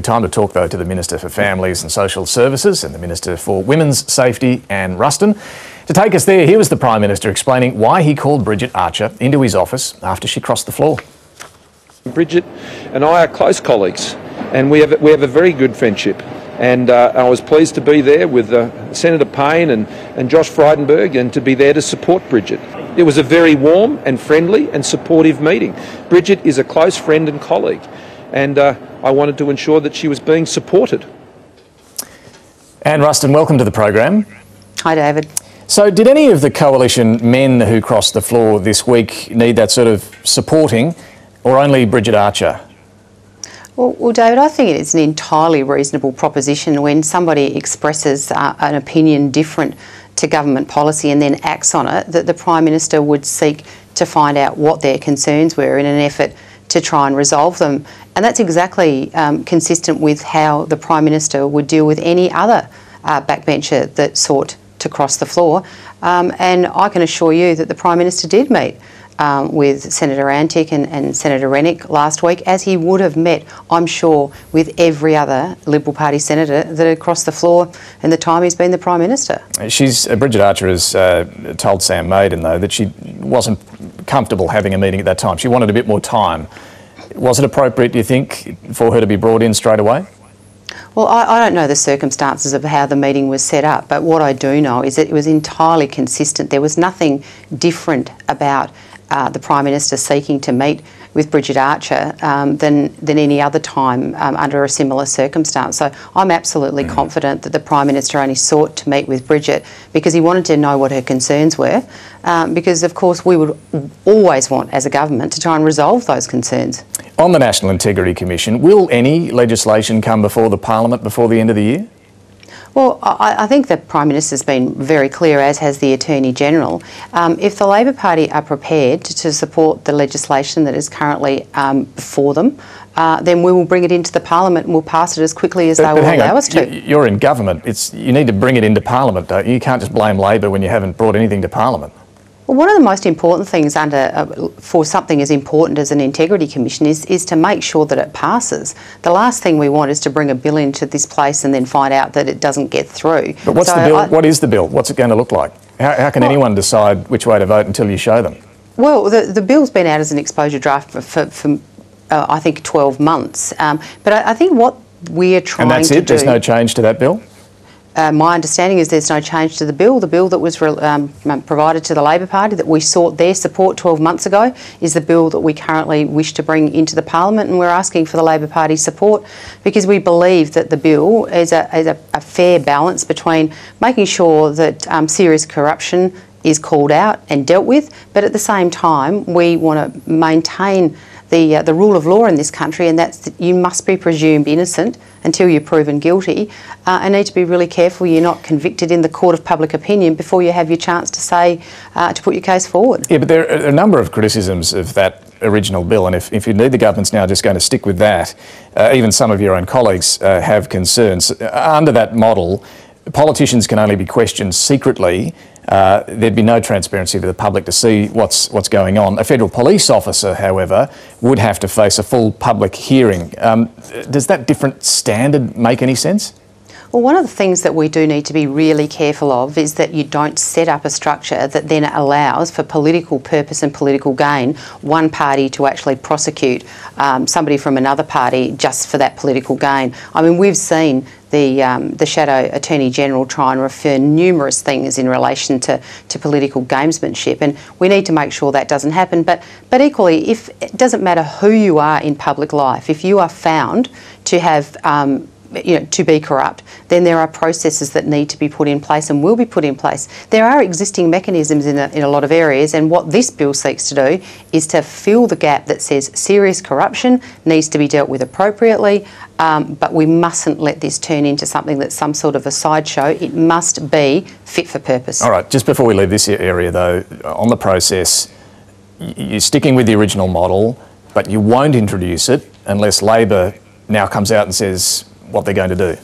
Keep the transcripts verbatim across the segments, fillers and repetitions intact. Your time to talk, though, to the Minister for Families and Social Services and the Minister for Women's Safety, Anne Ruston. To take us there, here was the Prime Minister explaining why he called Bridget Archer into his office after she crossed the floor. Bridget and I are close colleagues, and we have, we have a very good friendship. And uh, I was pleased to be there with uh, Senator Payne and, and Josh Frydenberg, and to be there to support Bridget. It was a very warm and friendly and supportive meeting. Bridget is a close friend and colleague, and uh, I wanted to ensure that she was being supported. Anne Ruston, welcome to the program. Hi, David. So did any of the coalition men who crossed the floor this week need that sort of supporting, or only Bridget Archer? Well, well, David, I think it's an entirely reasonable proposition when somebody expresses uh, an opinion different to government policy and then acts on it, that the Prime Minister would seek to find out what their concerns were in an effort to try and resolve them. And that's exactly um, consistent with how the Prime Minister would deal with any other uh, backbencher that sought to cross the floor. Um, and I can assure you that the Prime Minister did meet Um, with Senator Antic and, and Senator Rennick last week, as he would have met, I'm sure, with every other Liberal Party senator that had crossed the floor in the time he's been the Prime Minister. She's, uh, Bridget Archer has uh, told Sam Maiden, though, that she wasn't comfortable having a meeting at that time. She wanted a bit more time. Was it appropriate, do you think, for her to be brought in straight away? Well, I, I don't know the circumstances of how the meeting was set up, but what I do know is that it was entirely consistent. There was nothing different about Uh, the Prime Minister seeking to meet with Bridget Archer um, than, than any other time um, under a similar circumstance. So I'm absolutely mm. confident that the Prime Minister only sought to meet with Bridget because he wanted to know what her concerns were, um, because of course we would always want as a government to try and resolve those concerns. On the National Integrity Commission, will any legislation come before the Parliament before the end of the year? Well, I, I think the Prime Minister's been very clear, as has the Attorney-General. Um, if the Labor Party are prepared to support the legislation that is currently um, before them, uh, then we will bring it into the Parliament and we'll pass it as quickly as but, they but will allow on. us to. You're in government. It's, you need to bring it into Parliament, don't you? You can't just blame Labor when you haven't brought anything to Parliament. Well, one of the most important things under uh, for something as important as an integrity commission is, is to make sure that it passes. The last thing we want is to bring a bill into this place and then find out that it doesn't get through. But what's so the bill? I, what is the bill? What's it going to look like? How, how can well, anyone decide which way to vote until you show them? Well, the, the bill's been out as an exposure draft for, for, for uh, I think, twelve months. Um, but I, I think what we're trying to do... And that's it? There's no change to that bill? Uh, my understanding is there's no change to the bill. The bill that was re um, provided to the Labor Party that we sought their support twelve months ago is the bill that we currently wish to bring into the Parliament, and we're asking for the Labor Party's support because we believe that the bill is a, is a, a fair balance between making sure that um, serious corruption is called out and dealt with, but at the same time we want to maintain the, uh, the rule of law in this country, and that's that you must be presumed innocent until you're proven guilty, uh, and need to be really careful you're not convicted in the court of public opinion before you have your chance to say, uh, to put your case forward. Yeah, but there are a number of criticisms of that original bill, and if, if you need the government's now just going to stick with that, uh, even some of your own colleagues uh, have concerns. Under that model, politicians can only be questioned secretly. Uh, there'd be no transparency to the public to see what's what's going on. A federal police officer, however, would have to face a full public hearing. Um, does that different standard make any sense? Well, one of the things that we do need to be really careful of is that you don't set up a structure that then allows for political purpose and political gain one party to actually prosecute um, somebody from another party just for that political gain. I mean, we've seen the, um, the Shadow Attorney-General try and refer numerous things in relation to, to political gamesmanship, and we need to make sure that doesn't happen. But, but equally, if, it doesn't matter who you are in public life, if you are found to have um, You know, to be corrupt, then there are processes that need to be put in place and will be put in place. There are existing mechanisms in a, in a lot of areas, and what this bill seeks to do is to fill the gap that says serious corruption needs to be dealt with appropriately, um, but we mustn't let this turn into something that's some sort of a sideshow. It must be fit for purpose. All right, just before we leave this area though, on the process, you're sticking with the original model, but you won't introduce it unless Labor now comes out and says what they're going to do.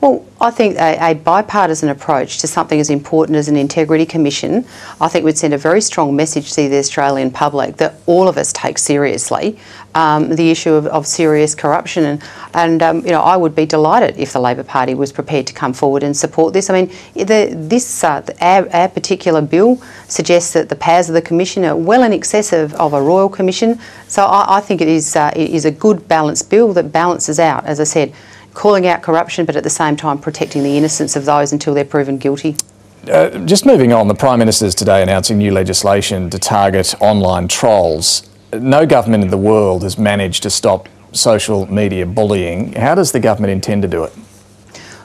Well, I think a, a bipartisan approach to something as important as an integrity commission, I think would send a very strong message to the Australian public that all of us take seriously um, the issue of, of serious corruption. And, and um, you know, I would be delighted if the Labor Party was prepared to come forward and support this. I mean, the, this uh, our, our particular bill suggests that the powers of the Commission are well in excess of, of a Royal Commission. So I, I think it is, uh, it is a good balanced bill that balances out, as I said, calling out corruption, but at the same time protecting the innocence of those until they're proven guilty. Uh, just moving on, the Prime Minister is today announcing new legislation to target online trolls. No government in the world has managed to stop social media bullying. How does the government intend to do it?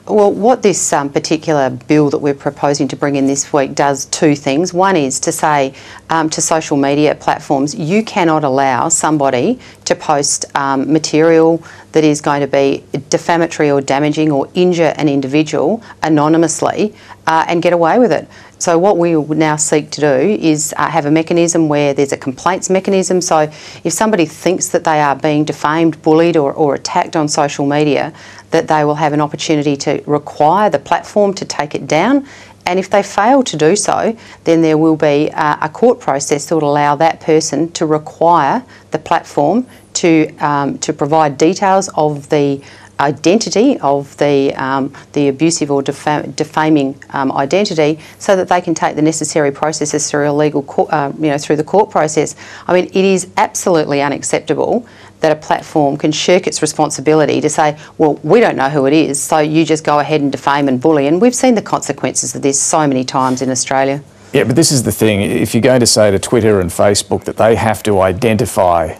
Well, what this um, particular bill that we're proposing to bring in this week does two things. One is to say um, to social media platforms, you cannot allow somebody to post um, material that is going to be defamatory or damaging or injure an individual anonymously uh, and get away with it. So what we would now seek to do is uh, have a mechanism where there's a complaints mechanism. So if somebody thinks that they are being defamed, bullied or, or attacked on social media, that they will have an opportunity to require the platform to take it down. And if they fail to do so, then there will be uh, a court process that will allow that person to require the platform to, um, to provide details of the identity of the, um, the abusive or defam defaming um, identity, so that they can take the necessary processes through a legal court, uh, you know, through the court process. I mean, it is absolutely unacceptable that a platform can shirk its responsibility to say, well, we don't know who it is, so you just go ahead and defame and bully. And we've seen the consequences of this so many times in Australia. Yeah, but this is the thing. If you're going to say to Twitter and Facebook that they have to identify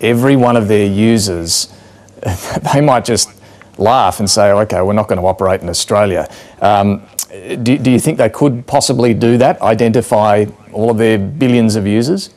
every one of their users, they might just laugh and say, okay, we're not going to operate in Australia. Um, do, do you think they could possibly do that, identify all of their billions of users?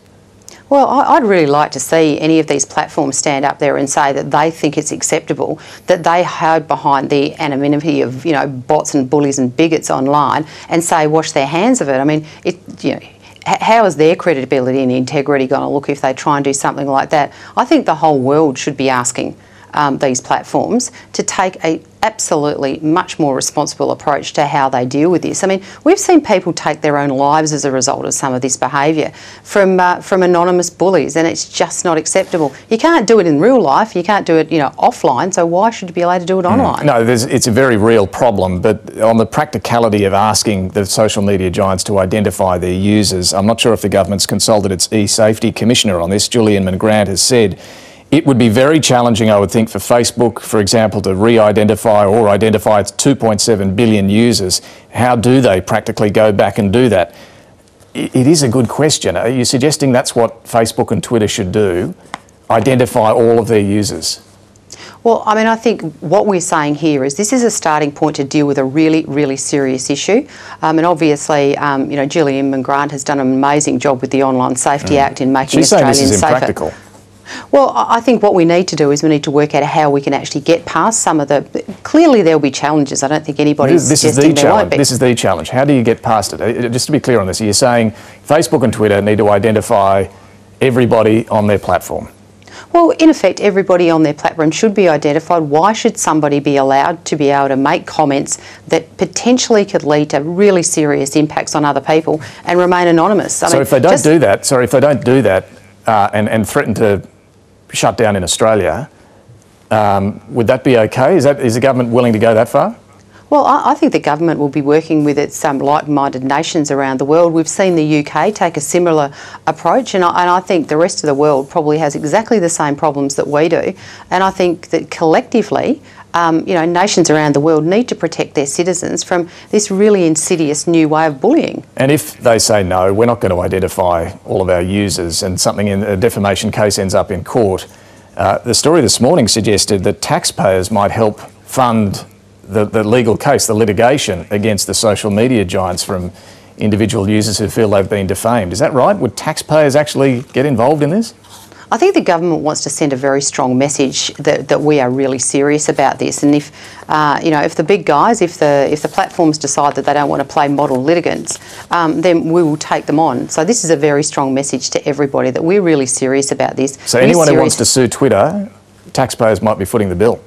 Well, I'd really like to see any of these platforms stand up there and say that they think it's acceptable that they hide behind the anonymity of, you know, bots and bullies and bigots online and say wash their hands of it. I mean, it, you know, how is their credibility and integrity going to look if they try and do something like that? I think the whole world should be asking Um, these platforms to take a absolutely much more responsible approach to how they deal with this. I mean, we've seen people take their own lives as a result of some of this behaviour from uh, from anonymous bullies, and it's just not acceptable. You can't do it in real life. You can't do it, you know, offline. So why should you be allowed to do it online? Mm. No, there's, it's a very real problem. But on the practicality of asking the social media giants to identify their users, I'm not sure if the government's consulted its e-safety commissioner on this. Julian McGrath has said it would be very challenging, I would think, for Facebook, for example, to re-identify or identify its two point seven billion users. How do they practically go back and do that? It is a good question. Are you suggesting that's what Facebook and Twitter should do? Identify all of their users? Well, I mean, I think what we're saying here is this is a starting point to deal with a really, really serious issue. Um, and obviously, um, you know, Gillian McGrath has done an amazing job with the Online Safety mm. Act in making She's Australians safer. She's saying this is impractical. Safer. Well, I think what we need to do is we need to work out how we can actually get past some of the... Clearly there will be challenges. I don't think anybody's this suggesting is the there challenge. Won't be. This is the challenge. How do you get past it? Just to be clear on this, you're saying Facebook and Twitter need to identify everybody on their platform. Well, in effect, everybody on their platform should be identified. Why should somebody be allowed to be able to make comments that potentially could lead to really serious impacts on other people and remain anonymous? I so mean, if they don't do that, sorry, if they don't do that uh, and, and threaten to shut down in Australia, um, would that be okay? Is that, is the government willing to go that far? Well, I, I think the government will be working with its um, like-minded nations around the world. We've seen the U K take a similar approach, and I, and I think the rest of the world probably has exactly the same problems that we do. And I think that collectively, um, you know, nations around the world need to protect their citizens from this really insidious new way of bullying. And if they say, no, we're not going to identify all of our users, and something in a defamation case ends up in court, uh, the story this morning suggested that taxpayers might help fund The, the legal case, the litigation against the social media giants from individual users who feel they've been defamed. Is that right? Would taxpayers actually get involved in this? I think the government wants to send a very strong message that, that we are really serious about this. And if, uh, you know, if the big guys, if the if the platforms decide that they don't want to play model litigants, um, then we will take them on. So this is a very strong message to everybody that we're really serious about this. So we're anyone who wants to sue Twitter, taxpayers might be footing the bill.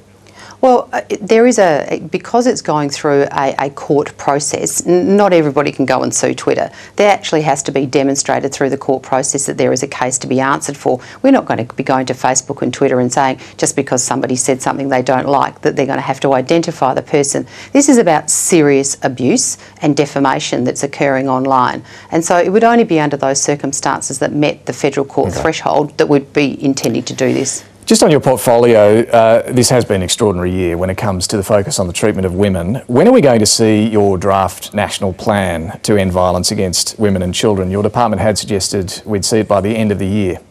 Well, uh, there is a, because it's going through a, a court process, n not everybody can go and sue Twitter. There actually has to be demonstrated through the court process that there is a case to be answered for. We're not going to be going to Facebook and Twitter and saying, just because somebody said something they don't like, that they're going to have to identify the person. This is about serious abuse and defamation that's occurring online. And so it would only be under those circumstances that met the federal court okay. threshold that would be intended to do this. Just on your portfolio, uh, this has been an extraordinary year when it comes to the focus on the treatment of women. When are we going to see your draft national plan to end violence against women and children? Your department had suggested we'd see it by the end of the year.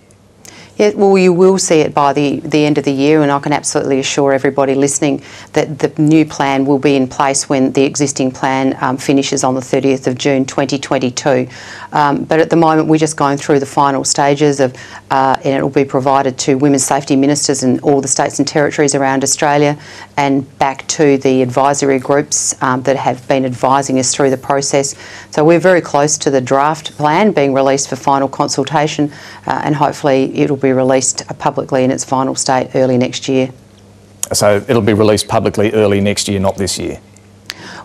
Yeah, well, you will see it by the, the end of the year, and I can absolutely assure everybody listening that the new plan will be in place when the existing plan um, finishes on the thirtieth of June twenty twenty-two. Um, but at the moment, we're just going through the final stages of, uh, and it will be provided to women's safety ministers in all the states and territories around Australia and back to the advisory groups um, that have been advising us through the process. So we're very close to the draft plan being released for final consultation, uh, and hopefully it will be Be released publicly in its final state early next year. So it'll be released publicly early next year, not this year?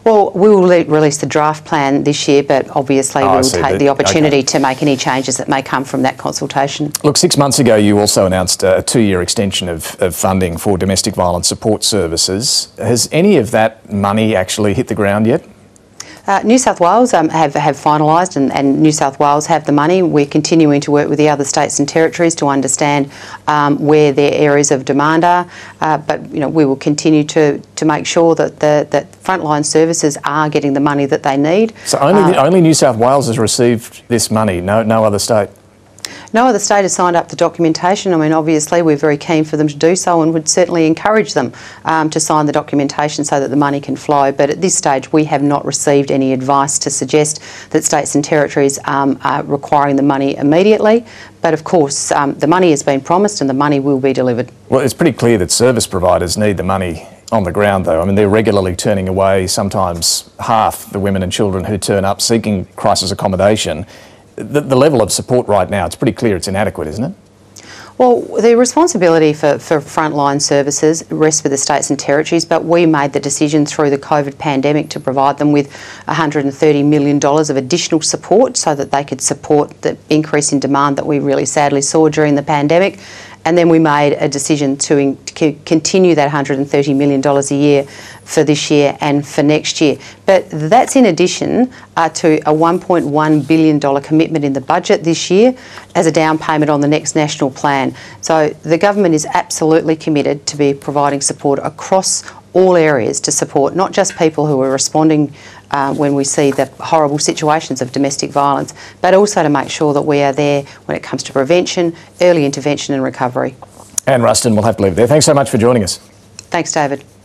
Well, we will release the draft plan this year, but obviously oh, we will take the, the opportunity okay. to make any changes that may come from that consultation. Look, six months ago you also announced a two-year extension of, of funding for domestic violence support services. Has any of that money actually hit the ground yet? Uh, New South Wales um, have, have finalised, and, and New South Wales have the money. We're continuing to work with the other states and territories to understand um, where their areas of demand are. Uh, but you know, we will continue to to make sure that the that frontline services are getting the money that they need. So only um, the, only New South Wales has received this money. No, no other state. No other state has signed up the documentation. I mean, obviously, we're very keen for them to do so and would certainly encourage them um, to sign the documentation so that the money can flow. But at this stage, we have not received any advice to suggest that states and territories um, are requiring the money immediately. But of course, um, the money has been promised and the money will be delivered. Well, it's pretty clear that service providers need the money on the ground, though. I mean, they're regularly turning away sometimes half the women and children who turn up seeking crisis accommodation. The, the level of support right now, it's pretty clear it's inadequate, isn't it? Well, the responsibility for, for frontline services rests with the states and territories, but we made the decision through the COVID pandemic to provide them with one hundred and thirty million dollars of additional support so that they could support the increase in demand that we really sadly saw during the pandemic. And then we made a decision to continue that one hundred and thirty million dollars a year for this year and for next year. But that's in addition uh, to a one point one billion dollars commitment in the budget this year as a down payment on the next national plan. So the government is absolutely committed to be providing support across all areas to support not just people who are responding Uh, when we see the horrible situations of domestic violence, but also to make sure that we are there when it comes to prevention, early intervention and recovery. Anne Ruston, we'll have to leave it there. Thanks so much for joining us. Thanks, David.